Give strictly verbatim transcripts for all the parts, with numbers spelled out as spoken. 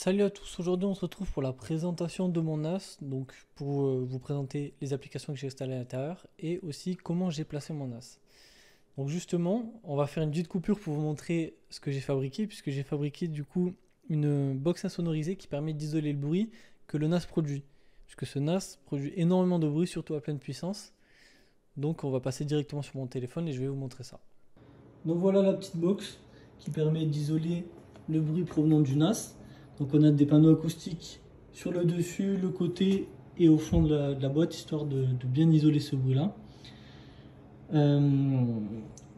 Salut à tous, aujourd'hui on se retrouve pour la présentation de mon N A S, donc pour vous présenter les applications que j'ai installées à l'intérieur et aussi comment j'ai placé mon N A S. Donc justement, on va faire une petite coupure pour vous montrer ce que j'ai fabriqué, puisque j'ai fabriqué du coup une box insonorisée qui permet d'isoler le bruit que le N A S produit, puisque ce N A S produit énormément de bruit, surtout à pleine puissance. Donc on va passer directement sur mon téléphone et je vais vous montrer ça. Donc voilà la petite box qui permet d'isoler le bruit provenant du N A S. Donc on a des panneaux acoustiques sur le dessus, le côté et au fond de la, de la boîte, histoire de, de bien isoler ce bruit-là. Euh,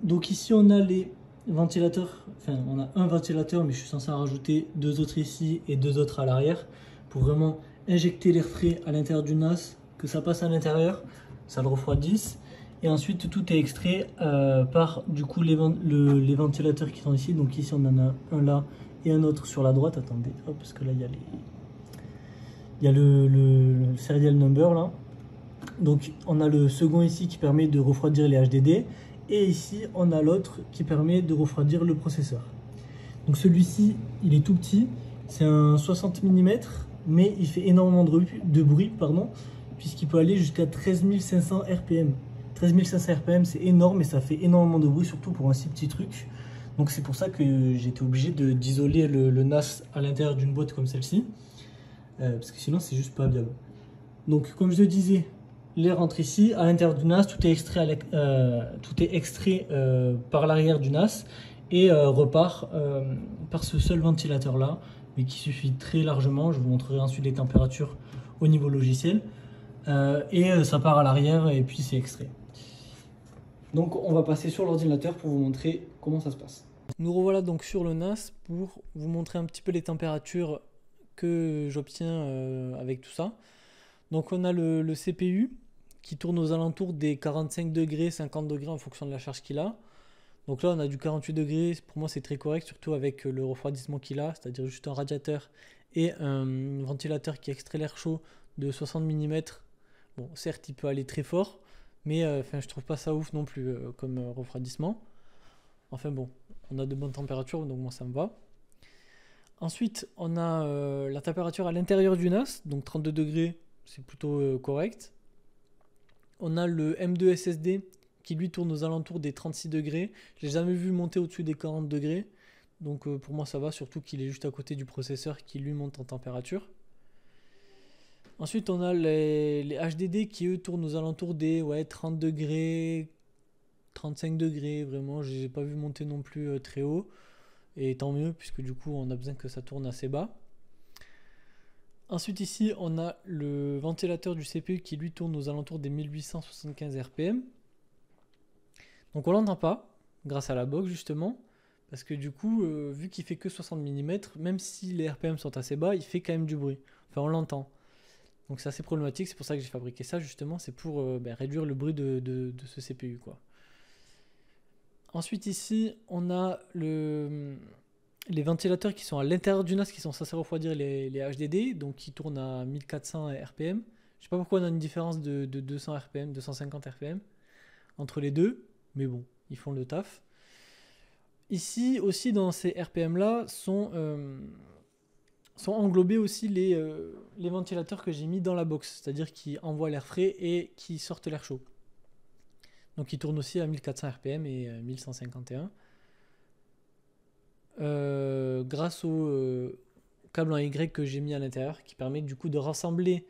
donc ici on a les ventilateurs, enfin on a un ventilateur, mais je suis censé en rajouter deux autres ici et deux autres à l'arrière, pour vraiment injecter l'air frais à l'intérieur du N A S, que ça passe à l'intérieur, ça le refroidisse. Et ensuite tout est extrait euh, par du coup les, le, les ventilateurs qui sont ici. Donc ici on en a un là et un autre sur la droite. Attendez, hop, parce que là il y a, les... il y a le, le, le serial number là. Donc on a le second ici qui permet de refroidir les H D D, et ici on a l'autre qui permet de refroidir le processeur. Donc celui-ci il est tout petit, c'est un soixante millimètres, mais il fait énormément de, de bruit pardon, puisqu'il peut aller jusqu'à treize mille cinq cents R P M. treize mille cinq cents R P M, c'est énorme et ça fait énormément de bruit, surtout pour un si petit truc. Donc c'est pour ça que j'étais obligé d'isoler le, le N A S à l'intérieur d'une boîte comme celle-ci, euh, parce que sinon c'est juste pas viable. Donc comme je le disais, l'air rentre ici, à l'intérieur du N A S, tout est extrait, à la, euh, tout est extrait euh, par l'arrière du N A S et euh, repart euh, par ce seul ventilateur-là, mais qui suffit très largement. Je vous montrerai ensuite les températures au niveau logiciel. Euh, et euh, ça part à l'arrière et puis c'est extrait. Donc on va passer sur l'ordinateur pour vous montrer comment ça se passe. Nous revoilà donc sur le N A S pour vous montrer un petit peu les températures que j'obtiens euh, avec tout ça. Donc on a le, le C P U qui tourne aux alentours des quarante-cinq degrés, cinquante degrés en fonction de la charge qu'il a. Donc là on a du quarante-huit degrés, pour moi c'est très correct, surtout avec le refroidissement qu'il a, c'est-à-dire juste un radiateur et un ventilateur qui extrait l'air chaud de soixante millimètres. Bon, certes il peut aller très fort, mais euh, enfin, je trouve pas ça ouf non plus euh, comme euh, refroidissement. Enfin bon, on a de bonnes températures, donc moi ça me va. Ensuite on a euh, la température à l'intérieur du N A S, donc trente-deux degrés, c'est plutôt euh, correct. On a le M deux S S D qui lui tourne aux alentours des trente-six degrés. Je l'ai jamais vu monter au-dessus des quarante degrés, donc euh, pour moi ça va, surtout qu'il est juste à côté du processeur qui lui monte en température. Ensuite, on a les, les H D D qui, eux, tournent aux alentours des ouais, trente degrés, trente-cinq degrés. Vraiment, je ne les ai pas vu monter non plus euh, très haut. Et tant mieux, puisque du coup, on a besoin que ça tourne assez bas. Ensuite, ici, on a le ventilateur du C P U qui, lui, tourne aux alentours des mille huit cent soixante-quinze R P M. Donc, on ne l'entend pas, grâce à la box, justement. Parce que du coup, euh, vu qu'il ne fait que soixante millimètres, même si les R P M sont assez bas, il fait quand même du bruit. Enfin, on l'entend. Donc c'est assez problématique, c'est pour ça que j'ai fabriqué ça justement, c'est pour euh, ben, réduire le bruit de, de, de ce C P U, quoi. Ensuite ici, on a le, les ventilateurs qui sont à l'intérieur du N A S, qui sont censés refroidir les, les H D D, donc qui tournent à mille quatre cents R P M. Je sais pas pourquoi on a une différence de, de deux cents R P M, deux cent cinquante R P M entre les deux, mais bon, ils font le taf. Ici aussi, dans ces R P M-là, sont... Euh, sont englobés aussi les, euh, les ventilateurs que j'ai mis dans la box, c'est-à-dire qui envoient l'air frais et qui sortent l'air chaud. Donc ils tournent aussi à mille quatre cents R P M et euh, mille cent cinquante et un. Euh, grâce au euh, câble en Y que j'ai mis à l'intérieur, qui permet du coup de rassembler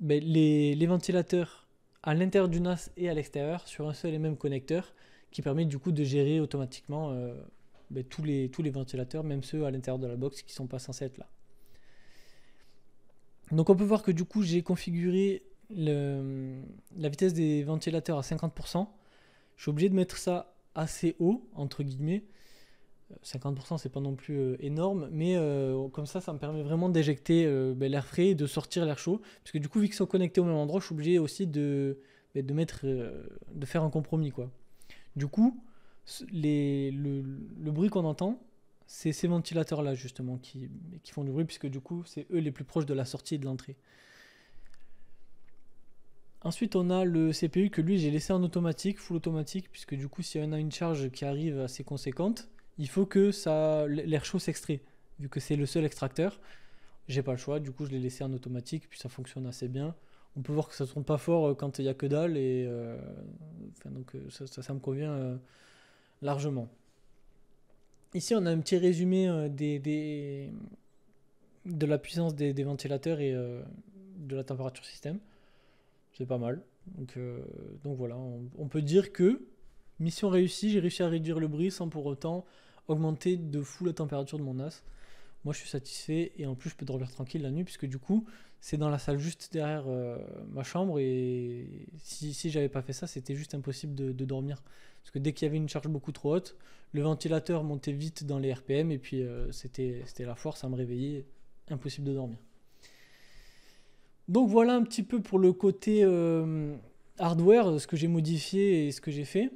ben, les, les ventilateurs à l'intérieur du N A S et à l'extérieur sur un seul et même connecteur, qui permet du coup de gérer automatiquement euh, ben, tous, les, tous les ventilateurs, même ceux à l'intérieur de la box qui ne sont pas censés être là. Donc on peut voir que du coup j'ai configuré le, la vitesse des ventilateurs à cinquante pour cent. Je suis obligé de mettre ça assez haut entre guillemets. cinquante pour cent c'est pas non plus énorme, mais euh, comme ça ça me permet vraiment d'éjecter euh, ben, l'air frais et de sortir l'air chaud. Parce que du coup vu qu'ils sont connectés au même endroit, je suis obligé aussi de, ben, de, mettre, euh, de faire un compromis, quoi. Du coup les, le, le bruit qu'on entend, c'est ces ventilateurs-là, justement, qui, qui font du bruit, puisque du coup, c'est eux les plus proches de la sortie et de l'entrée. Ensuite, on a le C P U que lui, j'ai laissé en automatique, full automatique, puisque du coup, si on a une charge qui arrive assez conséquente, il faut que ça l'air chaud s'extrait, vu que c'est le seul extracteur. j'ai pas le choix, du coup je l'ai laissé en automatique, puis ça fonctionne assez bien. On peut voir que ça tourne pas fort quand il n'y a que dalle, et euh, enfin, donc ça, ça, ça me convient euh, largement. Ici on a un petit résumé euh, des, des, de la puissance des, des ventilateurs et euh, de la température système. C'est pas mal, donc, euh, donc voilà, on, on peut dire que mission réussie, j'ai réussi à réduire le bruit sans pour autant augmenter de fou la température de mon N A S. Moi je suis satisfait et en plus je peux dormir tranquille la nuit puisque du coup c'est dans la salle juste derrière euh, ma chambre, et si, si j'avais pas fait ça c'était juste impossible de, de dormir parce que dès qu'il y avait une charge beaucoup trop haute, le ventilateur montait vite dans les R P M et puis euh, c'était c'était la foire, ça me réveillait, impossible de dormir. Donc voilà un petit peu pour le côté euh, hardware, ce que j'ai modifié et ce que j'ai fait.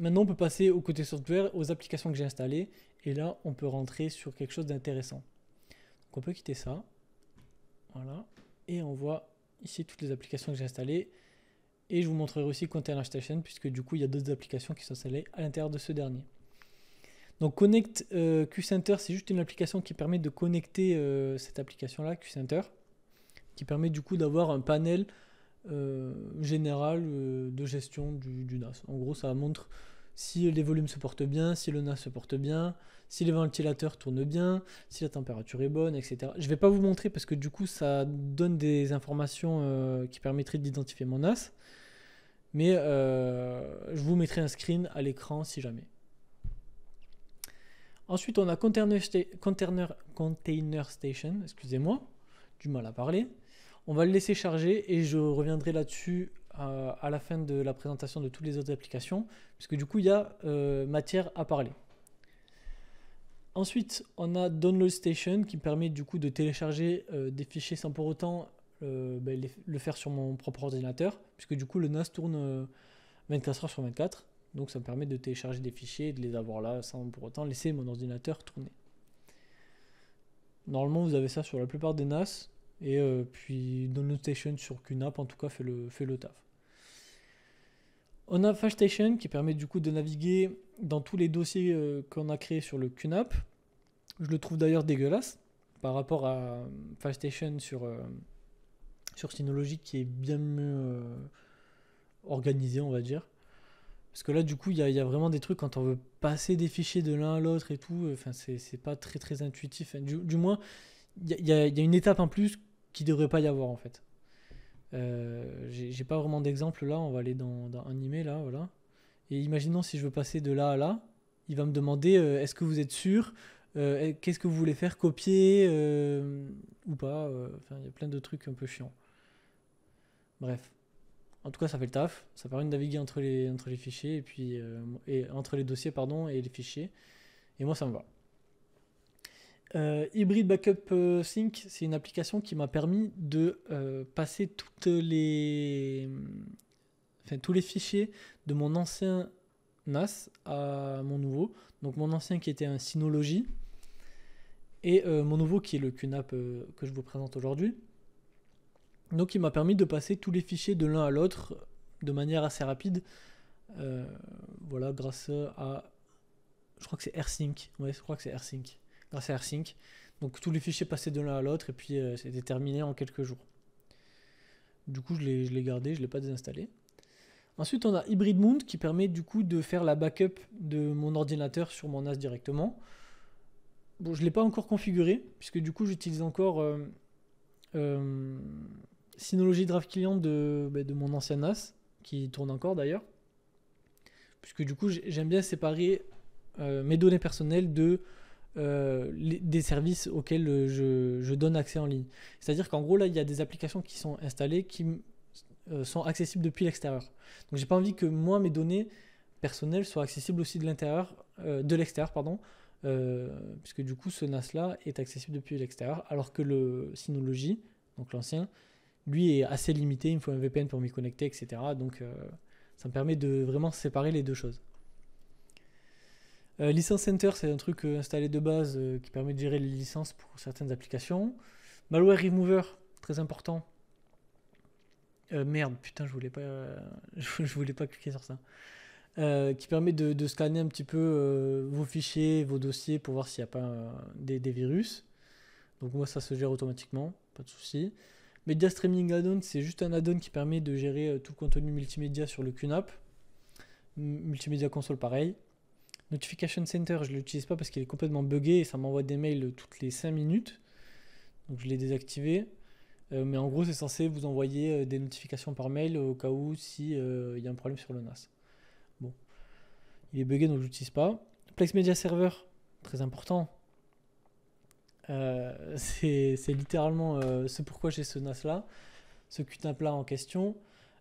Maintenant on peut passer au côté software, aux applications que j'ai installées. Et là, on peut rentrer sur quelque chose d'intéressant. Donc on peut quitter ça. Voilà. Et on voit ici toutes les applications que j'ai installées. Et je vous montrerai aussi Container Station, puisque du coup, il y a d'autres applications qui sont installées à l'intérieur de ce dernier. Donc Connect euh, Q-Center, c'est juste une application qui permet de connecter euh, cette application-là, Q-Center, qui permet du coup d'avoir un panel euh, général euh, de gestion du, du N A S. En gros, ça montre si les volumes se portent bien, si le N A S se porte bien, si les ventilateurs tournent bien, si la température est bonne, et cetera. Je ne vais pas vous montrer parce que du coup, ça donne des informations euh, qui permettraient d'identifier mon N A S. Mais euh, je vous mettrai un screen à l'écran si jamais. Ensuite, on a Container, Container, Container Station, excusez-moi, du mal à parler. On va le laisser charger et je reviendrai là-dessus à la fin de la présentation de toutes les autres applications, puisque du coup il y a euh, matière à parler. Ensuite on a Download Station qui permet du coup de télécharger euh, des fichiers sans pour autant euh, ben, les, le faire sur mon propre ordinateur, puisque du coup le N A S tourne euh, vingt-quatre heures sur vingt-quatre, donc ça me permet de télécharger des fichiers et de les avoir là sans pour autant laisser mon ordinateur tourner. Normalement vous avez ça sur la plupart des N A S, et euh, puis Download Station sur QNAP en tout cas fait le, fait le taf. On a FastStation qui permet du coup de naviguer dans tous les dossiers euh, qu'on a créés sur le Q NAP. Je le trouve d'ailleurs dégueulasse par rapport à FastStation sur, euh, sur Synology qui est bien mieux euh, organisé, on va dire. Parce que là, du coup, il y, y a vraiment des trucs quand on veut passer des fichiers de l'un à l'autre et tout. Enfin, euh, c'est pas très très intuitif. Enfin, du, du moins, il y, y, y a une étape en plus qui ne devrait pas y avoir en fait. Euh, j'ai pas vraiment d'exemple là, on va aller dans, dans un email là, voilà. Et imaginons si je veux passer de là à là, il va me demander euh, est-ce que vous êtes sûr, euh, qu'est-ce que vous voulez faire, copier euh, ou pas, euh, enfin il y a plein de trucs un peu chiants. Bref, en tout cas ça fait le taf, ça permet de naviguer entre les, entre les fichiers et puis euh, et, entre les dossiers pardon et les fichiers, et moi ça me va. Euh, Hybrid Backup Sync, c'est une application qui m'a permis de euh, passer toutes les... enfin, tous les fichiers de mon ancien N A S à mon nouveau. Donc mon ancien qui était un Synology et euh, mon nouveau qui est le Q NAP euh, que je vous présente aujourd'hui. Donc il m'a permis de passer tous les fichiers de l'un à l'autre de manière assez rapide. Euh, voilà, grâce à... je crois que c'est rsync. Ouais, je crois que c'est rsync. Grâce à rsync, donc tous les fichiers passaient de l'un à l'autre et puis euh, c'était terminé en quelques jours. Du coup je l'ai gardé, je ne l'ai pas désinstallé. Ensuite on a HybridMount qui permet du coup de faire la backup de mon ordinateur sur mon N A S directement. Bon, je ne l'ai pas encore configuré puisque du coup j'utilise encore euh, euh, Synology DriveClient de, bah, de mon ancien N A S qui tourne encore d'ailleurs. Puisque du coup j'aime bien séparer euh, mes données personnelles de... Euh, les, des services auxquels je, je donne accès en ligne. C'est-à-dire qu'en gros, là, il y a des applications qui sont installées, qui euh, sont accessibles depuis l'extérieur. Donc, j'ai pas envie que moi, mes données personnelles soient accessibles aussi de l'intérieur, euh, de l'extérieur, pardon, euh, puisque du coup, ce N A S-là est accessible depuis l'extérieur, alors que le Synology, donc l'ancien, lui est assez limité, il me faut un V P N pour m'y connecter, et cetera. Donc, euh, ça me permet de vraiment séparer les deux choses. Euh, License Center, c'est un truc euh, installé de base euh, qui permet de gérer les licences pour certaines applications. Malware Remover, très important. Euh, merde, putain, je voulais pas, euh, je voulais pas cliquer sur ça. Euh, qui permet de, de scanner un petit peu euh, vos fichiers, vos dossiers pour voir s'il n'y a pas euh, des, des virus. Donc moi ça se gère automatiquement, pas de souci. Media Streaming Add-on, c'est juste un add-on qui permet de gérer tout le contenu multimédia sur le Q N A P. Multimédia Console pareil. Notification Center, je ne l'utilise pas parce qu'il est complètement buggé et ça m'envoie des mails toutes les cinq minutes. Donc je l'ai désactivé. Euh, mais en gros, c'est censé vous envoyer des notifications par mail au cas où s'il euh, y a un problème sur le N A S. Bon, il est buggé donc je ne l'utilise pas. Plex Media Server, très important. Euh, c'est littéralement euh, ce pourquoi j'ai ce N A S là, ce Q N A P là en question,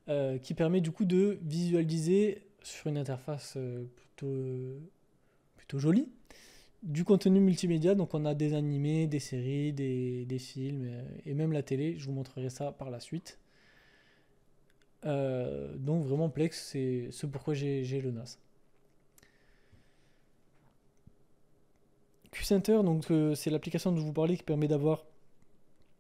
euh, qui permet du coup de visualiser sur une interface euh, plutôt, euh, plutôt jolie du contenu multimédia. Donc on a des animés, des séries, des, des films euh, et même la télé, je vous montrerai ça par la suite. Euh, donc vraiment Plex, c'est ce pourquoi j'ai le N A S. Q-Center, donc euh, c'est l'application dont je vous parlais qui permet d'avoir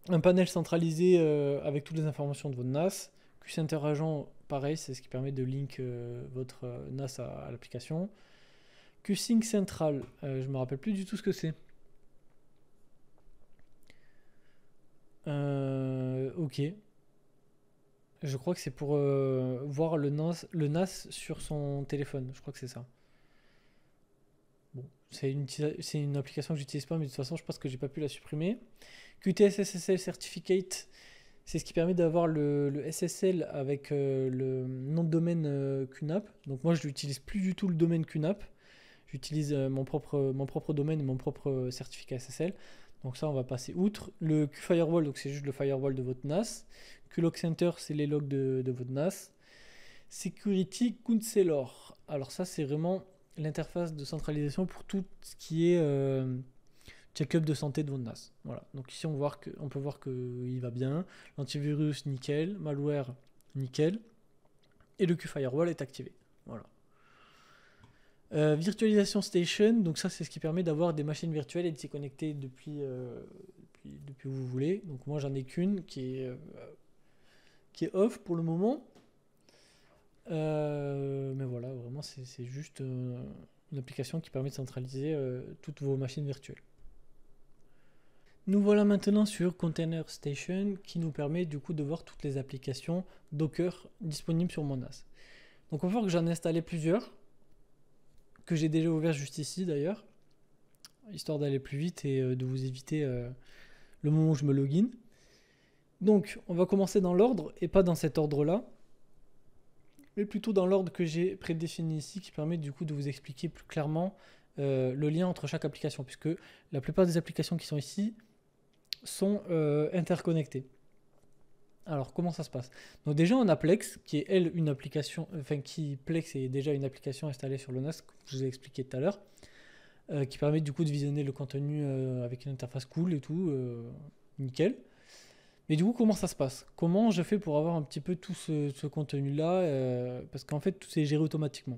un panel centralisé euh, avec toutes les informations de votre N A S. Q-Center Agent, pareil, c'est ce qui permet de link euh, votre euh, N A S à, à l'application. Q-Sync Central, euh, je me rappelle plus du tout ce que c'est. Euh, ok. Je crois que c'est pour euh, voir le N A S, le N A S sur son téléphone, je crois que c'est ça. C'est une, une application que j'utilise pas, mais de toute façon, je pense que j'ai pas pu la supprimer. Q T S S S L certificate, c'est ce qui permet d'avoir le, le S S L avec euh, le nom de domaine euh, Q N A P. Donc moi, je n'utilise plus du tout le domaine Q N A P. J'utilise euh, mon propre mon propre domaine et mon propre certificat S S L. Donc ça, on va passer outre. Le Q-Firewall, donc c'est juste le firewall de votre N A S. Q-Log Center, c'est les logs de, de votre N A S. Security Counselor. Alors ça, c'est vraiment l'interface de centralisation pour tout ce qui est euh, check-up de santé de votre N A S. Voilà. Donc ici on, voit que, on peut voir qu'il va bien. L'antivirus, nickel. Malware, nickel. Et le Q-Firewall est activé. Voilà. Euh, Virtualisation Station, donc ça c'est ce qui permet d'avoir des machines virtuelles et de s'y connecter depuis, euh, depuis, depuis où vous voulez. Donc moi j'en ai qu'une qui, euh, qui est off pour le moment. Euh, mais voilà, vraiment c'est juste euh, une application qui permet de centraliser euh, toutes vos machines virtuelles. Nous voilà maintenant sur Container Station qui nous permet du coup de voir toutes les applications Docker disponibles sur mon N A S. Donc on peut voir que j'en ai installé plusieurs, que j'ai déjà ouvert juste ici d'ailleurs, histoire d'aller plus vite et euh, de vous éviter euh, le moment où je me login. Donc on va commencer dans l'ordre et pas dans cet ordre là, mais plutôt dans l'ordre que j'ai prédéfini ici, qui permet du coup de vous expliquer plus clairement euh, le lien entre chaque application, puisque la plupart des applications qui sont ici sont euh, interconnectées. Alors comment ça se passe? Donc déjà on a Plex, qui est elle une application, enfin qui Plex est déjà une application installée sur le N A S, comme je vous ai expliqué tout à l'heure, euh, qui permet du coup de visionner le contenu euh, avec une interface cool et tout, euh, nickel. Mais du coup, comment ça se passe? Comment je fais pour avoir un petit peu tout ce, ce contenu-là euh, parce qu'en fait, tout c'est géré automatiquement.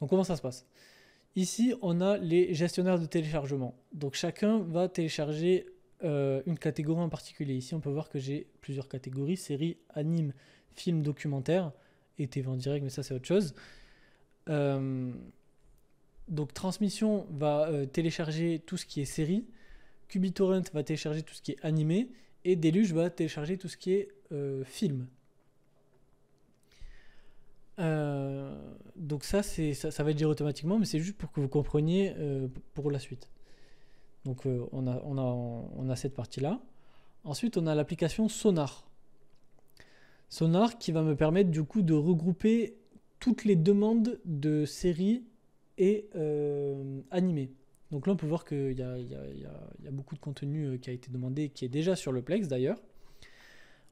Donc, comment ça se passe? Ici, on a les gestionnaires de téléchargement. Donc, chacun va télécharger euh, une catégorie en particulier. Ici, on peut voir que j'ai plusieurs catégories. Séries, animes, films, documentaires. Et T V en direct, mais ça, c'est autre chose. Euh, donc, Transmission va euh, télécharger tout ce qui est séries. qBittorrent va télécharger tout ce qui est animé et Deluge va télécharger tout ce qui est euh, film. Euh, donc ça, ça, ça va être géré automatiquement, mais c'est juste pour que vous compreniez euh, pour la suite. Donc euh, on, a, on, a, on a cette partie-là. Ensuite, on a l'application Sonarr. Sonarr qui va me permettre du coup de regrouper toutes les demandes de séries et euh, animées. Donc là, on peut voir qu'il y, y, y a beaucoup de contenu qui a été demandé, qui est déjà sur le Plex d'ailleurs.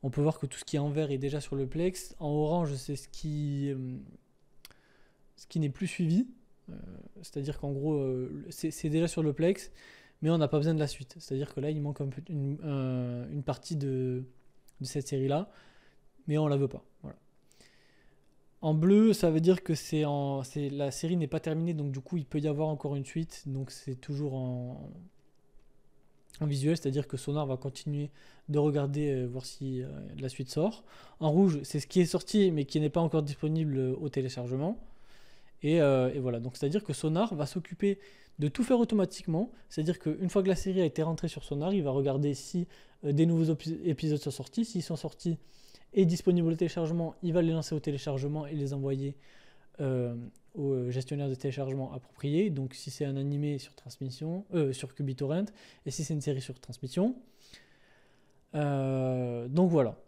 On peut voir que tout ce qui est en vert est déjà sur le Plex. En orange, c'est ce qui, ce qui n'est plus suivi. C'est-à-dire qu'en gros, c'est déjà sur le Plex, mais on n'a pas besoin de la suite. C'est-à-dire que là, il manque un peu, une, une partie de, de cette série-là, mais on ne la veut pas. Voilà. En bleu, ça veut dire que c'est en, c'est, la série n'est pas terminée, donc du coup, il peut y avoir encore une suite. Donc c'est toujours en, en visuel, c'est-à-dire que Sonarr va continuer de regarder, euh, voir si euh, la suite sort. En rouge, c'est ce qui est sorti, mais qui n'est pas encore disponible euh, au téléchargement. Et, euh, et voilà, donc c'est-à-dire que Sonarr va s'occuper de tout faire automatiquement, c'est-à-dire qu'une fois que la série a été rentrée sur Sonarr, il va regarder si euh, des nouveaux épisodes sont sortis, s'ils sont sortis et disponibles au téléchargement, il va les lancer au téléchargement et les envoyer euh, au gestionnaire de téléchargement approprié, donc si c'est un animé sur Transmission, euh, sur qBittorrent, et si c'est une série sur Transmission. Euh, donc voilà.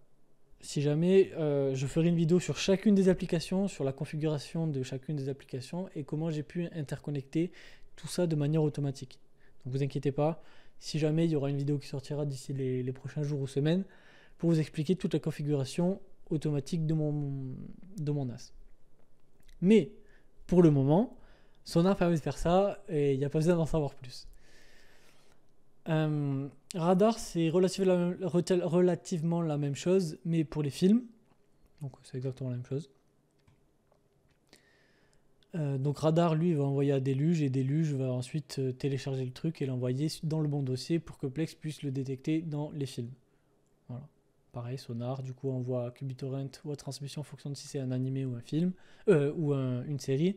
Si jamais euh, je ferai une vidéo sur chacune des applications, sur la configuration de chacune des applications et comment j'ai pu interconnecter tout ça de manière automatique. Donc vous inquiétez pas, si jamais il y aura une vidéo qui sortira d'ici les, les prochains jours ou semaines pour vous expliquer toute la configuration automatique de mon, de mon N A S. Mais pour le moment, Sonarr permet de faire ça et il n'y a pas besoin d'en savoir plus. Euh, Radarr, c'est relative relativement la même chose, mais pour les films, donc c'est exactement la même chose. Euh, donc Radarr, lui, va envoyer à Deluge et Deluge va ensuite euh, télécharger le truc et l'envoyer dans le bon dossier pour que Plex puisse le détecter dans les films. Voilà. Pareil, Sonarr, du coup, envoie à qBittorrent ou à Transmission en fonction de si c'est un animé ou un film euh, ou un, une série.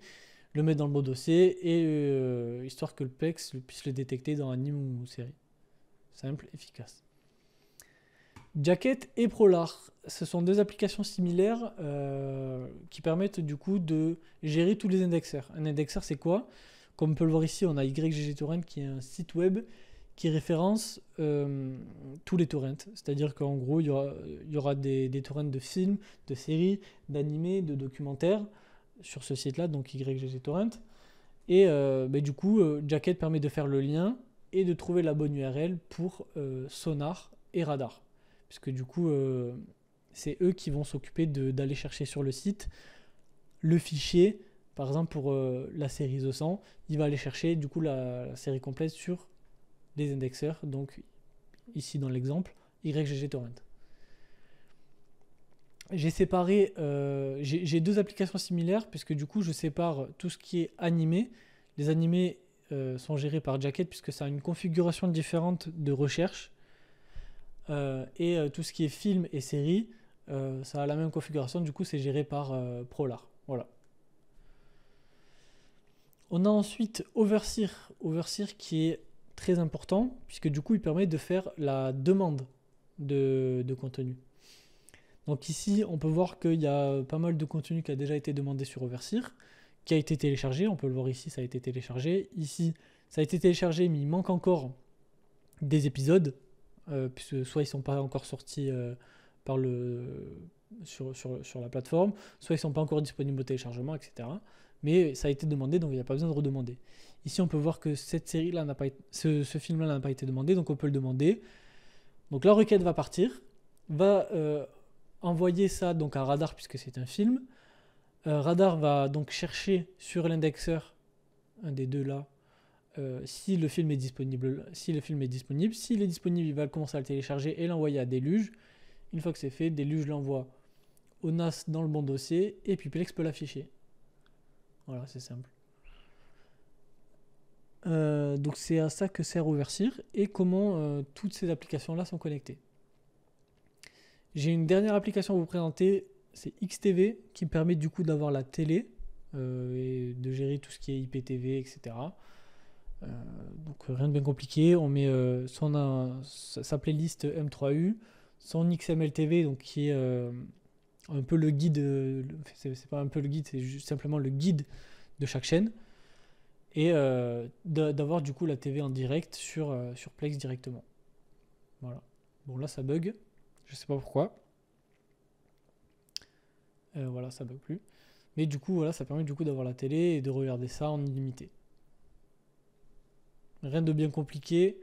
Le mettre dans le bon dossier et euh, histoire que le Plex puisse le détecter dans anime ou série. Simple, efficace. Jackett et Prolar, ce sont deux applications similaires euh, qui permettent du coup de gérer tous les indexeurs. Un indexeur, c'est quoi? Comme on peut le voir ici, on a Y G G Torrent qui est un site web qui référence euh, tous les torrents. C'est-à-dire qu'en gros, il y aura, il y aura des, des torrents de films, de séries, d'animés, de documentaires sur ce site là, donc Y G G Torrent, et euh, bah, du coup euh, Jackett permet de faire le lien et de trouver la bonne U R L pour euh, Sonarr et Radarr, puisque du coup euh, c'est eux qui vont s'occuper d'aller chercher sur le site le fichier. Par exemple pour euh, la série The cent, il va aller chercher du coup la, la série complète sur les indexeurs, donc ici dans l'exemple Y G G Torrent. J'ai séparé, euh, j'ai deux applications similaires puisque du coup je sépare tout ce qui est animé. Les animés euh, sont gérés par Jackett puisque ça a une configuration différente de recherche. Euh, et euh, tout ce qui est film et série, euh, ça a la même configuration, du coup c'est géré par euh, Prolar. Voilà. On a ensuite Overseerr. Overseerr qui est très important puisque du coup il permet de faire la demande de, de contenu. Donc ici, on peut voir qu'il y a pas mal de contenu qui a déjà été demandé sur Overseerr, qui a été téléchargé. On peut le voir ici, ça a été téléchargé. Ici, ça a été téléchargé, mais il manque encore des épisodes, euh, puisque soit ils ne sont pas encore sortis euh, par le, sur, sur, sur la plateforme, soit ils ne sont pas encore disponibles au téléchargement, et cetera. Mais ça a été demandé, donc il n'y a pas besoin de redemander. Ici, on peut voir que cette série-là n'a pas été, ce, ce film-là n'a pas été demandé, donc on peut le demander. Donc la requête va partir, va... Euh, envoyer ça donc à Radarr puisque c'est un film. Euh, Radarr va donc chercher sur l'indexeur, un des deux là, euh, si le film est disponible. Si le film est disponible, s'il est disponible, il va commencer à le télécharger et l'envoyer à Deluge. Une fois que c'est fait, Deluge l'envoie au N A S dans le bon dossier et puis Plex peut l'afficher. Voilà, c'est simple. Euh, donc c'est à ça que sert Overseerr et comment euh, toutes ces applications là sont connectées. J'ai une dernière application à vous présenter, c'est xTeve, qui permet du coup d'avoir la télé euh, et de gérer tout ce qui est I P T V, et cetera. Euh, donc rien de bien compliqué, on met euh, son, un, sa playlist M trois U, son X M L T V, donc qui est euh, un peu le guide, euh, c'est pas un peu le guide, c'est juste simplement le guide de chaque chaîne, et euh, d'avoir du coup la T V en direct sur, euh, sur Plex directement. Voilà, bon là ça bug. Je sais pas pourquoi. Euh, voilà, ça ne bug plus. Mais du coup, voilà, ça permet du coup d'avoir la télé et de regarder ça en illimité. Rien de bien compliqué.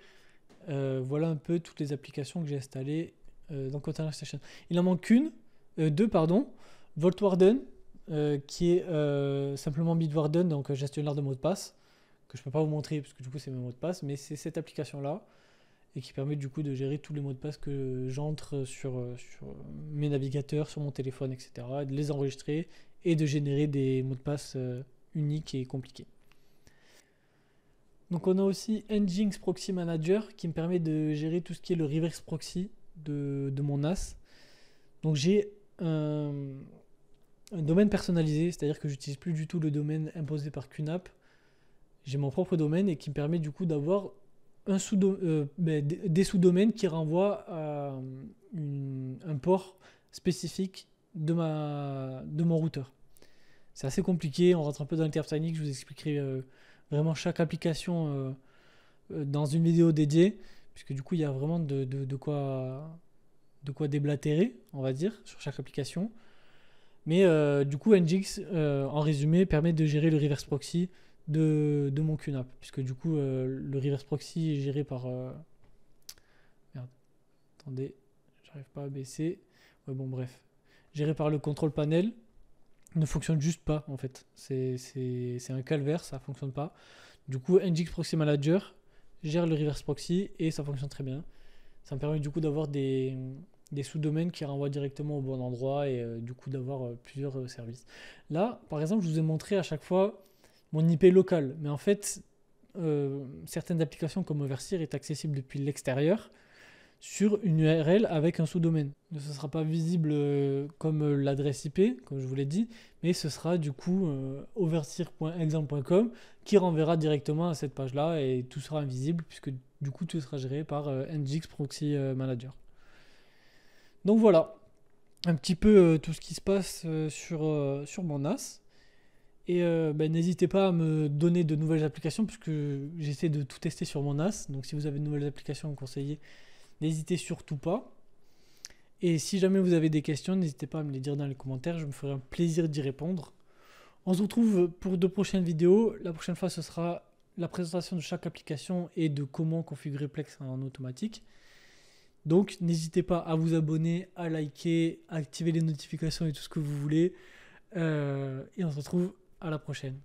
Euh, voilà un peu toutes les applications que j'ai installées euh, dans Container Station. Il en manque une, euh, deux pardon. VoltWarden, euh, qui est euh, simplement Bitwarden, donc gestionnaire de mots de passe, que je peux pas vous montrer parce que du coup c'est mes mots de passe, mais c'est cette application là. Et qui permet du coup de gérer tous les mots de passe que j'entre sur, sur mes navigateurs, sur mon téléphone, et cetera, de les enregistrer et de générer des mots de passe euh, uniques et compliqués. Donc on a aussi Nginx Proxy Manager qui me permet de gérer tout ce qui est le reverse proxy de, de mon N A S. Donc j'ai un, un domaine personnalisé, c'est-à-dire que j'utilise plus du tout le domaine imposé par Q N A P. J'ai mon propre domaine et qui me permet du coup d'avoir un sous euh, ben, des sous-domaines qui renvoient à une, un port spécifique de, ma, de mon routeur. C'est assez compliqué, on rentre un peu dans le terme technique, je vous expliquerai euh, vraiment chaque application euh, dans une vidéo dédiée, puisque du coup il y a vraiment de, de, de, quoi, de quoi déblatérer, on va dire, sur chaque application. Mais euh, du coup Nginx, euh, en résumé, permet de gérer le reverse proxy de, de mon Q N A P, puisque du coup euh, le reverse proxy est géré par... Euh... Merde, attendez, j'arrive pas à baisser. Ouais, bon bref, géré par le control panel. Ne fonctionne juste pas en fait, c'est un calvaire, ça fonctionne pas. Du coup Nginx Proxy Manager gère le reverse proxy et ça fonctionne très bien. Ça me permet du coup d'avoir des, des sous-domaines qui renvoient directement au bon endroit et euh, du coup d'avoir euh, plusieurs euh, services. Là par exemple je vous ai montré à chaque fois mon I P local, mais en fait euh, certaines applications comme Overseerr est accessible depuis l'extérieur sur une U R L avec un sous-domaine. Ce ne sera pas visible euh, comme l'adresse I P, comme je vous l'ai dit, mais ce sera du coup euh, overseerr point exemple point com qui renverra directement à cette page-là et tout sera invisible puisque du coup tout sera géré par euh, Nginx Proxy Manager. Donc voilà, un petit peu euh, tout ce qui se passe euh, sur, euh, sur mon N A S. Et euh, bah, n'hésitez pas à me donner de nouvelles applications puisque j'essaie de tout tester sur mon N A S. Donc si vous avez de nouvelles applications à me conseiller, n'hésitez surtout pas. Et si jamais vous avez des questions, n'hésitez pas à me les dire dans les commentaires. Je me ferai un plaisir d'y répondre. On se retrouve pour de prochaines vidéos. La prochaine fois, ce sera la présentation de chaque application et de comment configurer Plex en automatique. Donc, n'hésitez pas à vous abonner, à liker, à activer les notifications et tout ce que vous voulez. Euh, et on se retrouve à la prochaine.